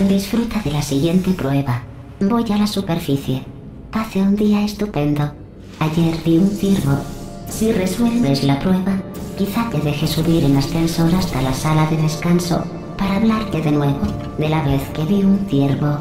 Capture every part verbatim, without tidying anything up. Disfruta de la siguiente prueba. Voy a la superficie. Hace un día estupendo. Ayer vi un ciervo. Si resuelves la prueba, quizá te deje subir en ascensor hasta la sala de descanso para hablarte de nuevo de la vez que vi un ciervo.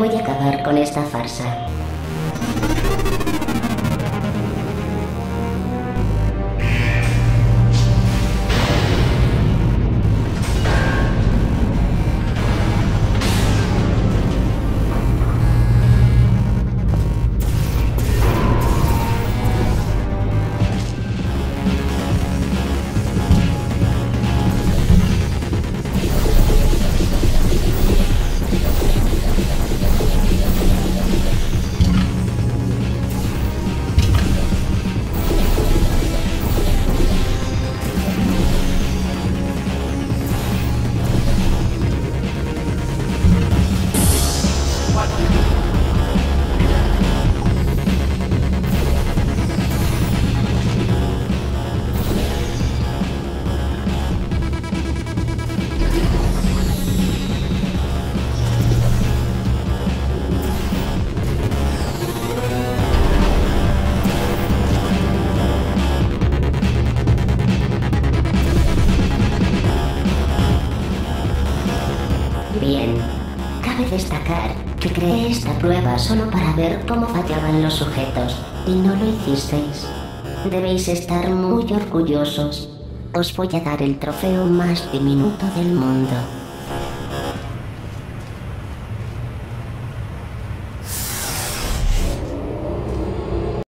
voy a acabar con esta farsa. Creé esta prueba solo para ver cómo fallaban los sujetos, y no lo hicisteis. Debéis estar muy orgullosos. Os voy a dar el trofeo más diminuto del mundo.